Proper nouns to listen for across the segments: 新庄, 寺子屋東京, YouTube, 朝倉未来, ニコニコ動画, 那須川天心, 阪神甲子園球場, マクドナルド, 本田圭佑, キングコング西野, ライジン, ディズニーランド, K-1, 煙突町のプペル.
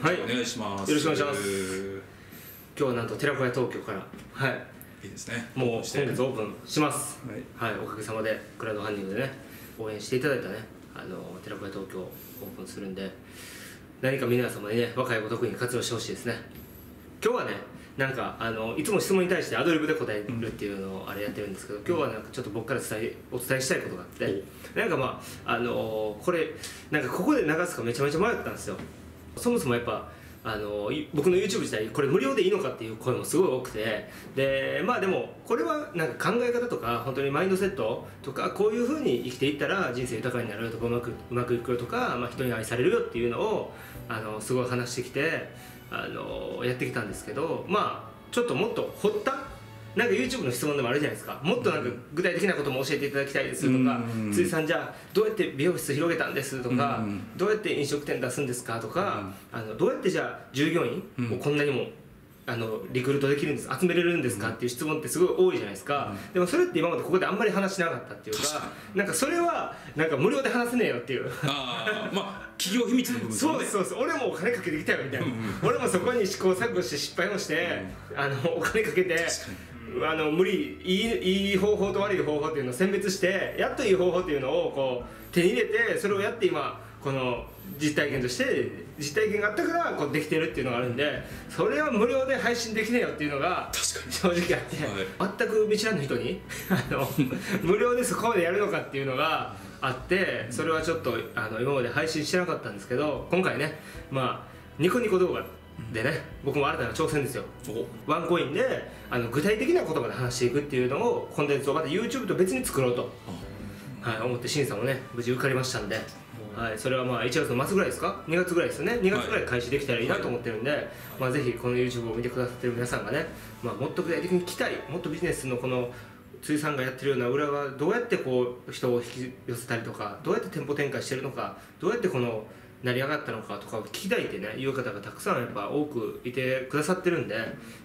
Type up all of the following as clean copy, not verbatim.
はい、お願いします。よろしくお願いします。今日はなんと寺子屋東京から、はい、いいですね。もう先月オープンします。はい、はい、おかげさまでクラウドファンディングでね、応援していただいたね、寺子屋東京オープンするんで、何か皆様にね、若い子特に活用してほしいですね。今日はね、なんかいつも質問に対してアドリブで答えるっていうのをあれやってるんですけど、今日はなんかちょっと僕からお伝えしたいことがあって、なんかまあこれなんかここで流すかめちゃめちゃ迷ったんですよ。そもそもやっぱ僕の YouTube 自体これ無料でいいのかっていう声もすごい多くて、でまあでもこれはなんか考え方とか本当にマインドセットとか、こういう風に生きていったら人生豊かになるよとか、うまくいくよとか、まあ、人に愛されるよっていうのをすごい話してきてやってきたんですけど、まあちょっともっと掘ったなんか YouTube の質問でもあるじゃないですか。もっとなんか具体的なことも教えていただきたいですとか、辻さんじゃあどうやって美容室広げたんですとか、どうやって飲食店出すんですかとか、どうやってじゃあ従業員をこんなにもリクルートできるんです、集めれるんですかっていう質問ってすごい多いじゃないですか。でもそれって今までここであんまり話しなかったっていうか、なんかそれはなんか無料で話せねえよっていう、まあ企業秘密の部分、そうそうそう、俺もお金かけてきたよみたいな、俺もそこに試行錯誤して失敗をしてお金かけて無理、いい方法と悪い方法っていうのを選別して、やっといい方法っていうのをこう手に入れて、それをやって今この実体験として実体験があったからこうできてるっていうのがあるんで、それは無料で配信できねえよっていうのが正直あって、全く見知らぬ人に無料でそこまでやるのかっていうのがあって、それはちょっと今まで配信してなかったんですけど、今回ね、まあニコニコ動画でね、僕も新たな挑戦ですよ。ワンコインで具体的なことまで話していくっていうのをコンテンツをまた YouTube と別に作ろうと、はい、思って審査もね無事受かりましたんで、はい、それはまあ1月の末ぐらいですか、2月ぐらいですよね、2月ぐらい開始できたらいいなと思ってるんで、まあぜひこの YouTube を見てくださってる皆さんがね、まあもっと具体的に聞きたい、もっとビジネスのこの辻さんがやってるような裏はどうやってこう人を引き寄せたりとか、どうやって店舗展開してるのか、どうやってこの成り上がったのかとかを聞きたいってねいう方がたくさんやっぱ多くいてくださってるんで、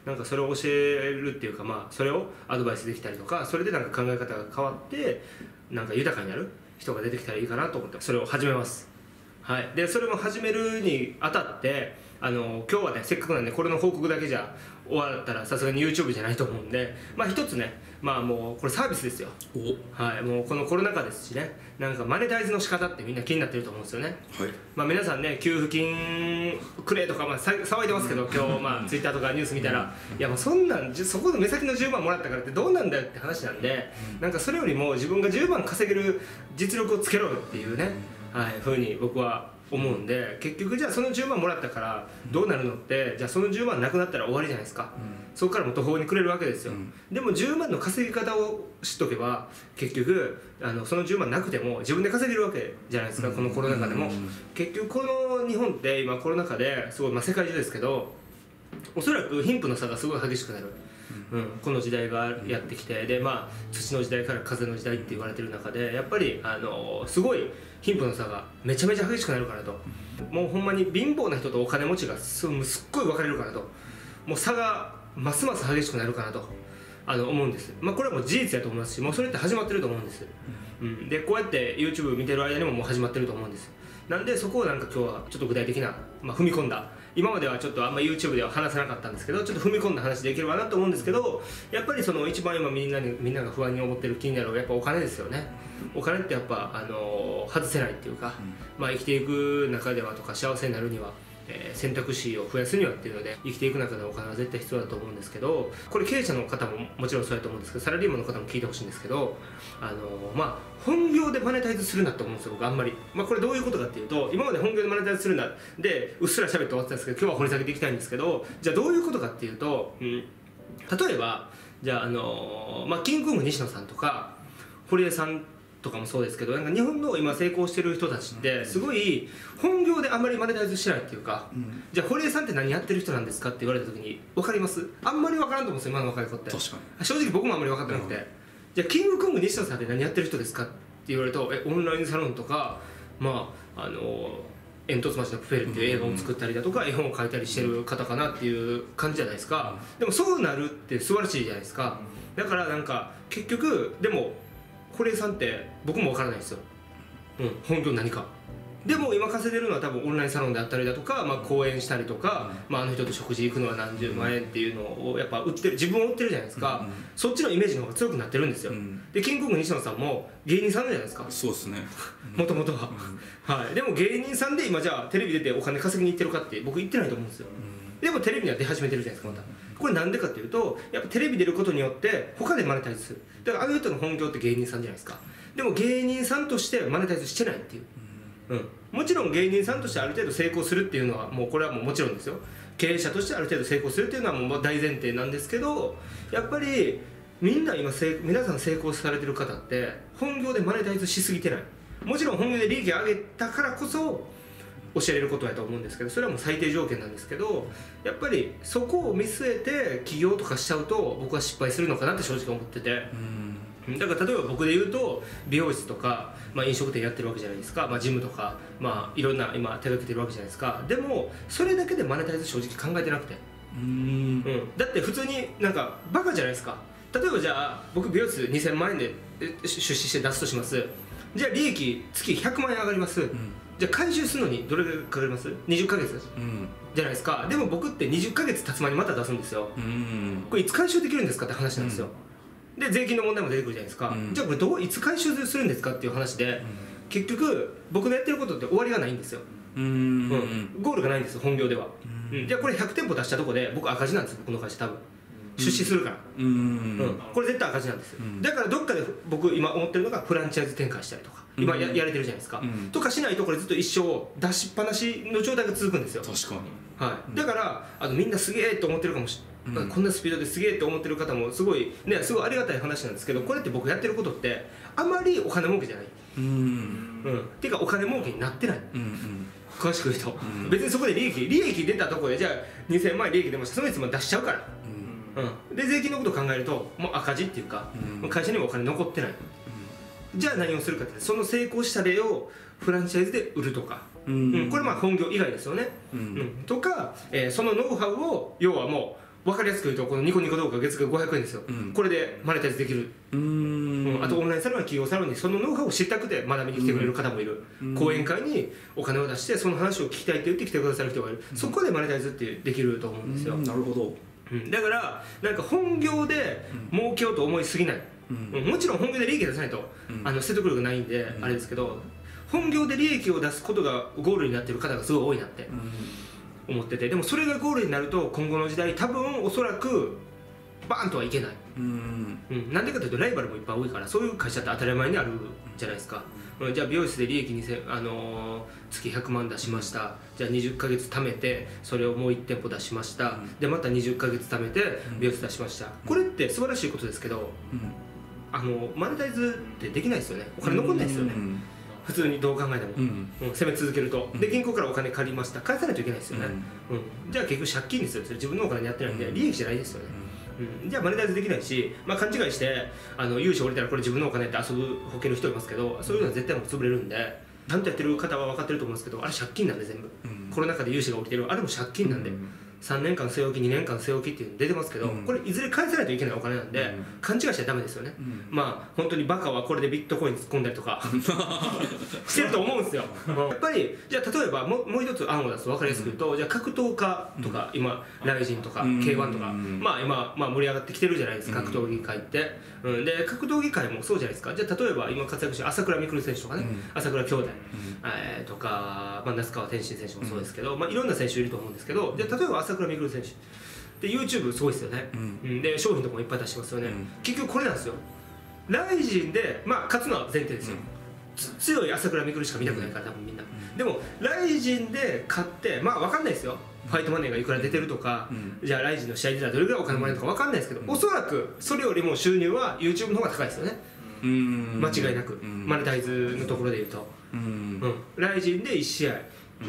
なんかそれを教えるっていうか、まあそれをアドバイスできたりとか、それでなんか考え方が変わってなんか豊かになる人が出てきたらいいかなと思って、それを始めます。はい、でそれも始めるにあたって今日はね、せっかくなんでこれの報告だけじゃ終わったらさすがに YouTube じゃないと思うんで、まあ一つね、まあもうこれサービスですよ。はい、もうこのコロナ禍ですしね、なんかマネタイズの仕方ってみんな気になってると思うんですよね。はい、まあ皆さんね、給付金くれとかまあ騒いでますけど、今日まあ Twitter とかニュース見たらいやもうそんなんそこの目先の10万もらったからってどうなんだよって話なんで、なんかそれよりも自分が10万稼げる実力をつけろよっていうね、はい、ふうに僕は思うんで、結局じゃあその10万もらったからどうなるのって、じゃあその10万なくなったら終わりじゃないですか。そこからも途方に暮れるわけですよ。でも10万の稼ぎ方を知っとけば結局その10万なくても自分で稼げるわけじゃないですか。このコロナ禍でも結局この日本って今コロナ禍ですごい、まあ世界中ですけどおそらく貧富の差がすごい激しくなる、この時代がやってきて、でまあ土の時代から風の時代って言われてる中で、やっぱりすごい貧富の差がめちゃめちゃ激しくなるからと、もうほんまに貧乏な人とお金持ちがすっごい分かれるからと、もう差がますます激しくなるかなと思うんです。まあこれはもう事実だと思いますし、もうそれって始まってると思うんです、でこうやって YouTube 見てる間にももう始まってると思うんです。なんでそこをなんか今日はちょっと具体的な、まあ、踏み込んだ、今まではちょっとあんま YouTube では話せなかったんですけど、ちょっと踏み込んだ話できればなと思うんですけど、やっぱりその一番今みんなが不安に思ってる気になるやっぱお金ですよね。お金ってやっぱ外せないっていうか、まあ生きていく中ではとか幸せになるには、選択肢を増やすにはっていうので生きていく中でお金は絶対必要だと思うんですけど、これ経営者の方ももちろんそうやと思うんですけど、サラリーマンの方も聞いてほしいんですけど、まあ本業でマネタイズするなと思うんですよ僕あんまり。まあこれどういうことかっていうと、今まで本業でマネタイズするなでうっすら喋って終わってたんですけど、今日は掘り下げていきたいんですけど、じゃあどういうことかっていうと、例えばじゃあまあキングオブ西野さんとか堀江さんとかもそうですけど、なんか日本の今成功してる人たちってすごい本業であんまりマネタイズしないっていうか、じゃあ堀江さんって何やってる人なんですかって言われた時に分かります？あんまり分からんと思うんですよ今の若い子って。確かに正直僕もあんまり分かってなくて、じゃあキングコング西野さんって何やってる人ですかって言われると、オンラインサロンとか、まあ煙突町のプペルっていう映画を作ったりだとか絵本を描いたりしてる方かなっていう感じじゃないですか。でもそうなるって素晴らしいじゃないですか。だからなんか結局でも堀江さんって僕も分からないんですよ、本業何か。でも今稼いでるのは多分オンラインサロンであったりだとか、まあ、講演したりとか、まあ、あの人と食事行くのは何十万円っていうのをやっぱ売ってる、自分を売ってるじゃないですか、そっちのイメージの方が強くなってるんですよ、でキングコング西野さんも芸人さんじゃないですか。そうですね、もともとは、はい、でも芸人さんで今じゃあテレビ出てお金稼ぎに行ってるかって僕言ってないと思うんですよ、でもテレビには出始めてるじゃないですか。またこれなんでかっていうと、やっぱテレビ出ることによって他でマネタイズする、だからあの人の本業って芸人さんじゃないですか。でも芸人さんとしてマネタイズしてないっていう、もちろん芸人さんとしてある程度成功するっていうのはもうこれはもうもちろんですよ、経営者としてある程度成功するっていうのはもう大前提なんですけど、やっぱりみんな今皆さん成功されてる方って本業でマネタイズしすぎてない、もちろん本業で利益上げたからこそ教えれることやと思うんですけど、それはもう最低条件なんですけど、やっぱりそこを見据えて起業とかしちゃうと僕は失敗するのかなって正直思ってて、だから例えば僕で言うと美容室とか、まあ、飲食店やってるわけじゃないですか、まあ、ジムとか、まあ、いろんな今手掛けてるわけじゃないですか。でもそれだけでマネタイズ正直考えてなくて、だって普通になんかバカじゃないですか。例えばじゃあ僕美容室2000万円で出資して出すとします。じゃあ利益月100万円上がります、じゃあ回収するのにどれぐらいかかります ？20 ヶ月、じゃないですか。でも僕って20ヶ月経つ前にまた出すんですよ、これいつ回収できるんですかって話なんですよ、で税金の問題も出てくるじゃないですか、じゃあこれいつ回収するんですかっていう話で、結局僕のやってることって終わりがないんですよ、ゴールがないんですよ本業では、じゃあこれ100店舗出したとこで僕赤字なんですよ、僕の会社多分出資するから、これ絶対赤字なんですよ、だからどっかで僕今思ってるのがフランチャイズ展開したりとか今やれてるじゃないですか、とかしないとこれずっと一生出しっぱなしの状態が続くんですよ。確かに、はい、だからみんなすげえと思ってるかもしれない、こんなスピードですげえって思ってる方もすごいね、すごいありがたい話なんですけど、これって僕やってることってあまりお金儲けじゃない、っていうかお金儲けになってない、詳しく言うと、別にそこで利益出たとこでじゃあ2000万円利益出ました、そのいつも出しちゃうから、で税金のことを考えるともう赤字っていうか、会社にもお金残ってない、じゃあ何をするかって、その成功した例をフランチャイズで売るとか、これまあ本業以外ですよね、とか、そのノウハウを要はもう分かりやすく言うとこのニコニコ動画月額500円ですよ、これでマネタイズできる、あとオンラインサロンや企業サロンにそのノウハウを知りたくて学びに来てくれる方もいる、講演会にお金を出してその話を聞きたいって言って来てくださる人がいる、そこでマネタイズってできると思うんですよ。なるほど、だからなんか本業で儲けようと思いすぎない、もちろん本業で利益出さないと説得力がないんであれですけど、本業で利益を出すことがゴールになってる方がすごい多いなって思ってて、でもそれがゴールになると今後の時代多分おそらくバーンとはいけない、なんでかというとライバルもいっぱい多いから、そういう会社って当たり前にあるじゃないですか。じゃあ美容室で利益2000、月100万出しました、じゃあ20ヶ月貯めてそれをもう1店舗出しました、でまた20ヶ月貯めて美容室出しました、これって素晴らしいことですけど、マネタイズってできないですよね、お金残んないですよね、普通にどう考えても、攻め続けると、で銀行からお金借りました、返さないといけないですよね、じゃあ結局借金ですよ、自分のお金でやってないんで利益じゃないですよね、じゃあマネタイズできないし、まあ、勘違いして融資降りたらこれ自分のお金って遊ぶ保険の人いますけど、そういうのは絶対もう潰れるんで、ちゃんとやってる方は分かってると思うんですけど、あれ借金なんで全部、コロナ禍で融資が降りてるあれも借金なんで、3年間据え置き2年間据え置きっていうの出てますけど、これいずれ返さないといけないお金なんで、勘違いしちゃダメですよね、まあ本当にバカはこれでビットコイン突っ込んだりとかしてると思うんですよやっぱりじゃあ例えばもう一つ案を出すと分かりやすく言うと、じゃあ格闘家とか今ライジンとか K-1 とか、まあ今盛り上がってきてるじゃないですか格闘技界って。で格闘技界もそうじゃないですか。じゃあ例えば今活躍してる朝倉未来選手とかね、朝倉兄弟とか、まあ那須川天心選手もそうですけど、まあいろんな選手いると思うんですけど、じゃあ例えば朝倉未来選手で YouTube すごいですよね、で商品とかもいっぱい出してますよね、結局これなんですよ。ライジンでまあ勝つのは前提ですよ、強い朝倉未来しか見たくないから多分みんな、でもライジンで勝って、まあ分かんないですよ、ファイトマネーがいくら出てるとか、じゃあライジンの試合出たらどれぐらいお金もらえるとか分かんないですけど、おそらくそれよりも収入は YouTube の方が高いですよね、間違いなくマネタイズのところでいうと、ライジンで1試合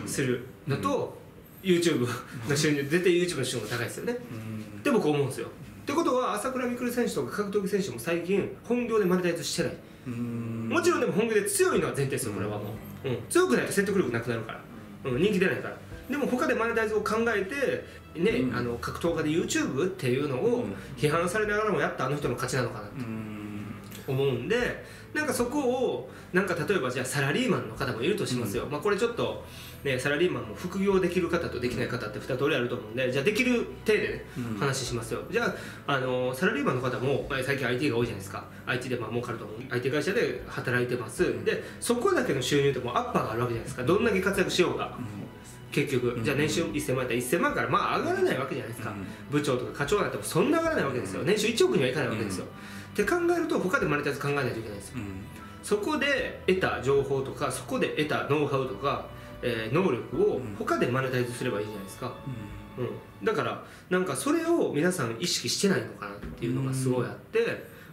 するのと YouTube の収入、絶対 YouTube の収入が高いですよねって僕思うんですよ。ってことは朝倉未来選手とか格闘技選手も最近本業でマネタイズしてない、もちろんでも本業で強いのは前提ですよこれはもう、強くないと説得力なくなるから、人気出ないから。でも他でマネタイズを考えてね、格闘家で YouTube っていうのを批判されながらもやったあの人の勝ちなのかなって思うんで、なんかそこをなんか例えばじゃあサラリーマンの方もいるとしますよ、うん、まあこれちょっと、ね、サラリーマンも副業できる方とできない方って2通りあると思うんで、じゃあできる体で、ね、うん、話しますよ。じゃあ、サラリーマンの方も最近 IT が多いじゃないですか。 IT でまあ儲かると思う、 IT 会社で働いてます、でそこだけの収入ってもうアッパーがあるわけじゃないですか。どんだけ活躍しようが、うん、結局じゃあ年収1000万やったら1000万からまあ上がらないわけじゃないですか、うん、部長とか課長なんてもそんな上がらないわけですよ。年収1億にはいかないわけですよ、うん、って考えると他でマネタイズ考えないといけないですよ、うん、そこで得た情報とかそこで得たノウハウとか、能力を他でマネタイズすればいいじゃないですか、うんうん、だからなんかそれを皆さん意識してないのかなっていうのがすごいあって、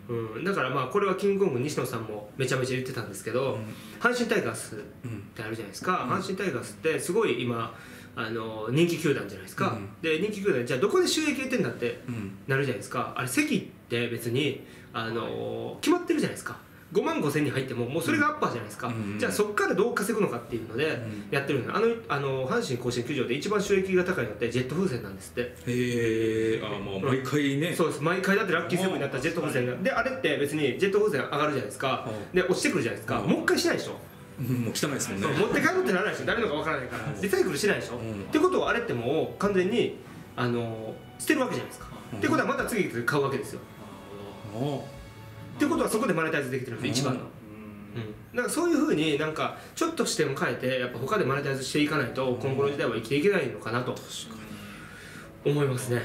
うんうん、だからまあこれはキングコング西野さんもめちゃめちゃ言ってたんですけど、うん、阪神タイガースってあるじゃないですか、うん、阪神タイガースってすごい今人気球団じゃないですか、うん、で人気球団じゃあどこで収益得てんだってなるじゃないですか、うん、あれ席って別に決まってるじゃないですか。5万5千に入ってももうそれがアッパーじゃないですか、うん、じゃあそこからどう稼ぐのかっていうのでやってるんで、阪神甲子園球場で一番収益が高いのってジェット風船なんですって。へえ、ああもう毎回ね、そうです、毎回だってラッキーセブンになったらジェット風船がで、あれって別にジェット風船上がるじゃないですか、で落ちてくるじゃないですか、もう一回しないでしょ、もう汚いですもんね、持って帰るってならないでしょ、誰のか分からないからリサイクルしないでしょ、うん、ってことはあれってもう完全に捨てるわけじゃないですか、うん、ってことはまた次買うわけですよ、うん、ってことはそこでマネタイズできてるんです一番の、うん、だからそういうふうになんかちょっと視点を変えてやっぱ他でマネタイズしていかないと今後の時代は生きていけないのかなと思いますね。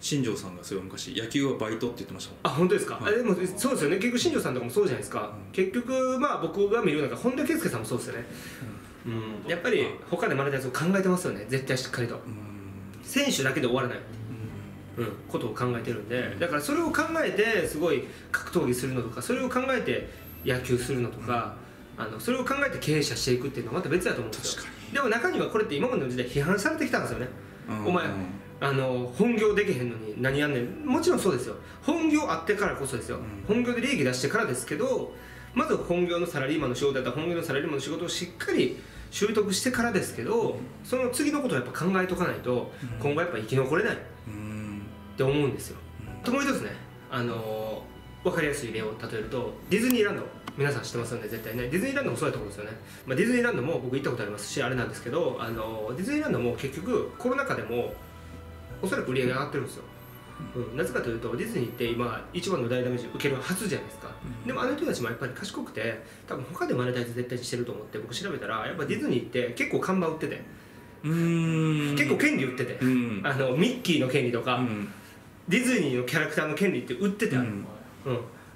新庄さんがそれを昔野球はバイトって言ってましたもん。あ、本当ですか、はい、でもそうですよね。結局新庄さんとかもそうじゃないですか、うん、結局まあ僕が見る中本田圭佑さんもそうですよね、うんうん、やっぱり他でマネタイズを考えてますよね、絶対しっかりと、うん、選手だけで終わらない、うん、ことを考えてるんで、だからそれを考えてすごい格闘技するのとか、それを考えて野球するのとか、うん、それを考えて経営者していくっていうのはまた別だと思うんですよ。でも中にはこれって今までの時代批判されてきたんですよね、うん、お前本業できへんのに何やんねん。もちろんそうですよ、本業あってからこそですよ、うん、本業で利益出してからですけど、まず本業のサラリーマンの仕事だったら本業のサラリーマンの仕事をしっかり習得してからですけど、その次のことをやっぱ考えとかないと、うん、今後やっぱ生き残れない、うん、って思うんですよ。ともう一つね、分かりやすい例を例えるとディズニーランド、皆さん知ってますよね絶対ね。ディズニーランドもそうやと思うんですよね、まあ、ディズニーランドも僕行ったことありますしあれなんですけど、ディズニーランドも結局コロナ禍でもおそらく売り上げ上がってるんですよ、うん、なぜかというとディズニーって今一番の大ダメージ受けるはずじゃないですか。でもあの人たちもやっぱり賢くて多分他でマネタイズ絶対してると思って、僕調べたらやっぱディズニーって結構看板売ってて、結構権利売ってて、ミッキーの権利とか、ディズニーのキャラクターの権利って売っててある、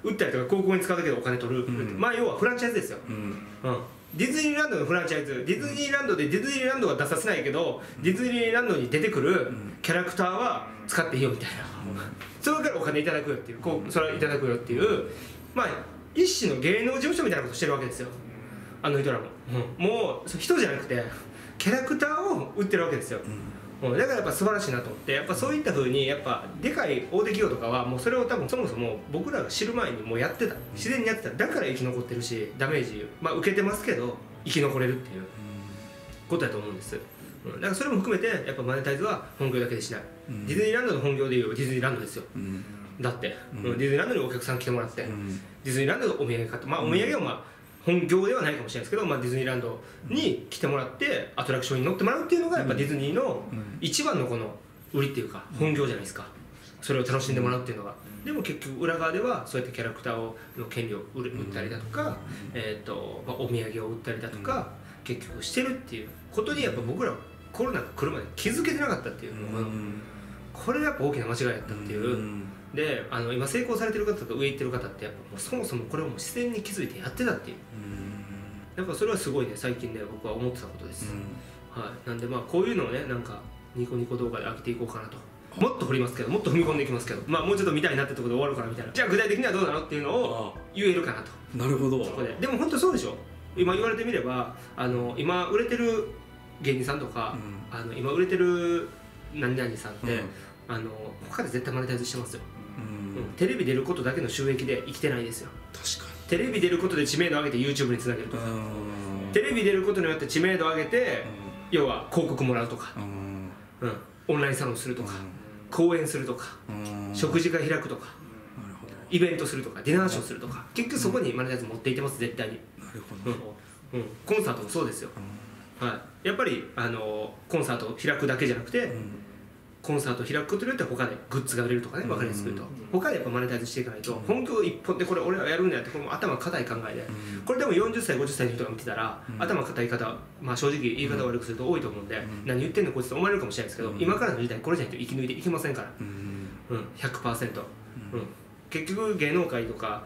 売ったりとか広告に使うだけでお金取る、まあ要はフランチャイズですよ。ディズニーランドのフランチャイズ、ディズニーランドでディズニーランドは出させないけどディズニーランドに出てくるキャラクターは使っていいよみたいな、それからお金いただくよっていう、こうそれはいただくよっていう、まあ一種の芸能事務所みたいなことしてるわけですよ、あの人らも。もう人じゃなくてキャラクターを売ってるわけですよ。だからやっぱ素晴らしいなと思って、やっぱそういったふうにやっぱでかい大手企業とかはもうそれを多分そもそも僕らが知る前にもうやってた、自然にやってた、だから生き残ってるしダメージまあ受けてますけど生き残れるっていうことだと思うんです。だからそれも含めてやっぱマネタイズは本業だけでしない、ディズニーランドの本業でいうディズニーランドですよ。だってディズニーランドにお客さん来てもらってディズニーランドのお土産買って、まあお土産はまあ本業ではないかもしれないですけど、まあ、ディズニーランドに来てもらってアトラクションに乗ってもらうっていうのがやっぱディズニーの一番のこの売りっていうか本業じゃないですか。それを楽しんでもらうっていうのが、でも結局裏側ではそうやってキャラクターの権利を売ったりだとか、まあ、お土産を売ったりだとか結局してるっていうことにやっぱ僕らコロナが来るまで気づけてなかったっていう、これがやっぱ大きな間違いだったっていう。で今成功されてる方とか上行ってる方ってやっぱもうそもそもこれをもう自然に気づいてやってたっていう、やっぱそれはすごいね最近ね僕は思ってたことです、はい、なんでまあこういうのをねなんかニコニコ動画で上げていこうかなと、もっと掘りますけど、もっと踏み込んでいきますけど、まあもうちょっと見たいなってところで終わるからみたいな、じゃあ具体的にはどうなのっていうのを言えるかなと。なるほど。そこででも本当そうでしょ、今言われてみれば今売れてる芸人さんとか、今売れてる何々さんって、他で絶対マネタイズしてますよ。テレビ出ることだけの収益で生きてないですよ。確かにテレビ出ることで知名度上げて YouTube につなげるとか、テレビ出ることによって知名度上げて要は広告もらうとか、オンラインサロンするとか、講演するとか、食事会開くとか、イベントするとかディナーショーするとか、結局そこにマネタイズ持っていってます、絶対に。なるほど、うんうん、コンサートもそうですよ、うん、はい、やっぱりコンサートを開くだけじゃなくて、うん、コンサートを開くことによって他でグッズが売れるとかね、分かりやすく言うと、うん、他でやっぱマネタイズしていかないと、うん、本業一本でこれ俺はやるんだよって、これも頭固い考えで、うん、これでも40歳50歳の人が見てたら、うん、頭固い方、まあ、正直言い方悪くすると多いと思うんで、うん、何言ってんのこいつと思われるかもしれないですけど、うん、今からの時代これじゃないと生き抜いていけませんから、うんうん、100%、うんうん、結局芸能界とか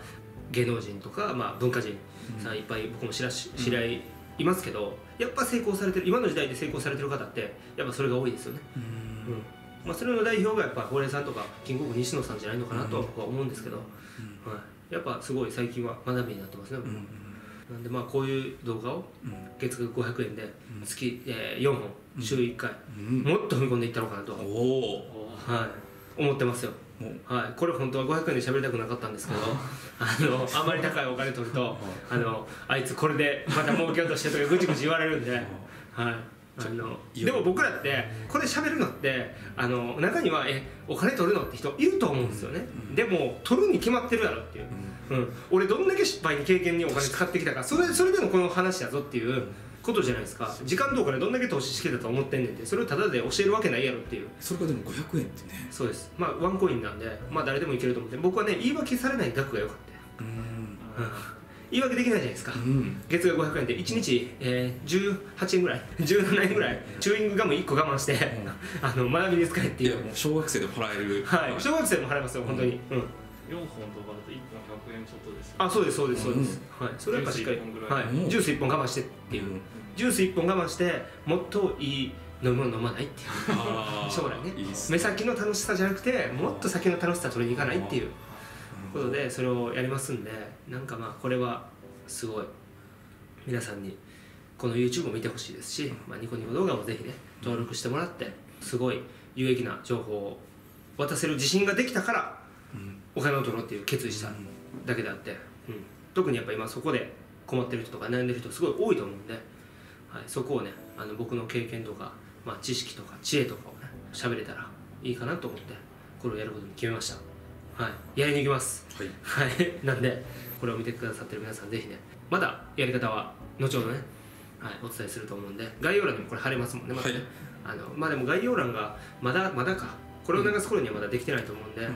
芸能人とか、まあ、文化人さんいっぱい僕も知り合いいますけど、やっぱ成功されてる、今の時代で成功されてる方ってやっぱそれが多いですよね。うん、うん、まあ、それの代表がやっぱホウレイさんとかキングオブ西野さんじゃないのかなとは思うんですけど、うん、はい、やっぱすごい最近は学びになってますね、うんうん、なんでまあこういう動画を月額500円で月、4本週1回、うん、もっと踏み込んでいったのかなとは、はい、思ってますよ、はい、これ本当は500円で喋りたくなかったんですけどあまり高いお金取るとあいつこれでまた儲けようとしてとかぐちぐち言われるんで、はい、でも僕らってこれ喋るのって中には「お金取るの?」って人いると思うんですよね、うん、でも取るに決まってるだろっていう、うんうん、俺どんだけ失敗に経験にお金使ってきたか、それでもこの話だぞっていうことじゃないですか。時間とお金どんだけ投資してたと思ってんねんって、それをタダで教えるわけないやろっていう。それがでも500円ってね。そうです、まあワンコインなんで、まあ誰でもいけると思って、僕はね言い訳されない額が良かった、うんうん、言い訳できないじゃないですか、うん、月額500円で1日、18円ぐらい17円ぐらいチューイングガム1個我慢して、うん、学びに使えっていう。いやもう小学生でも払える、はい、小学生でも払えますよ本当に、うんうん、4本とかだと1本100円ちょっとですよね。あ、そうですそうですそうです、うん、はい、それはやっぱしっかりジュース1本我慢してっていう、うん、ジュース1本我慢してもっといい飲み物飲まないっていう将来ね、いいっすね、目先の楽しさじゃなくてもっと先の楽しさ取りに行かないっていうことで、それをやりますんで、なんかまあこれはすごい皆さんにこの YouTube を見てほしいですし、まあ、ニコニコ動画もぜひね登録してもらって、すごい有益な情報を渡せる自信ができたからお金を取ろうっていう決意しただけであって、うん、特にやっぱ今そこで困ってる人とか悩んでる人すごい多いと思うんで、はい、そこをね僕の経験とか、まあ、知識とか知恵とかをね喋れたらいいかなと思ってこれをやることに決めました。はい、やりに行きます、はい、はい、なんでこれを見てくださってる皆さんぜひね、まだやり方は後ほどね、はい、お伝えすると思うんで、概要欄にもこれ貼れますもんね、まだね、はい、まあでも概要欄がまだかこれを流す頃にはまだできてないと思うんで、うん、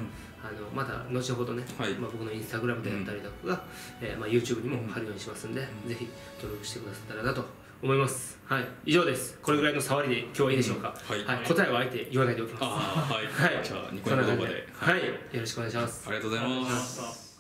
また後ほどね、はい、まあ僕のインスタグラムであったりだとか、うん、まあ YouTube にも貼るようにしますんで、うん、ぜひ登録してくださったらなと思います。はい、以上です。これぐらいの触りで今日はいいでしょうか、うん、はい、はい、答えはあえて言わないでおきます。あはい、はい、じゃあニコニコ動画で、はい、よろしくお願いします。ありがとうございます。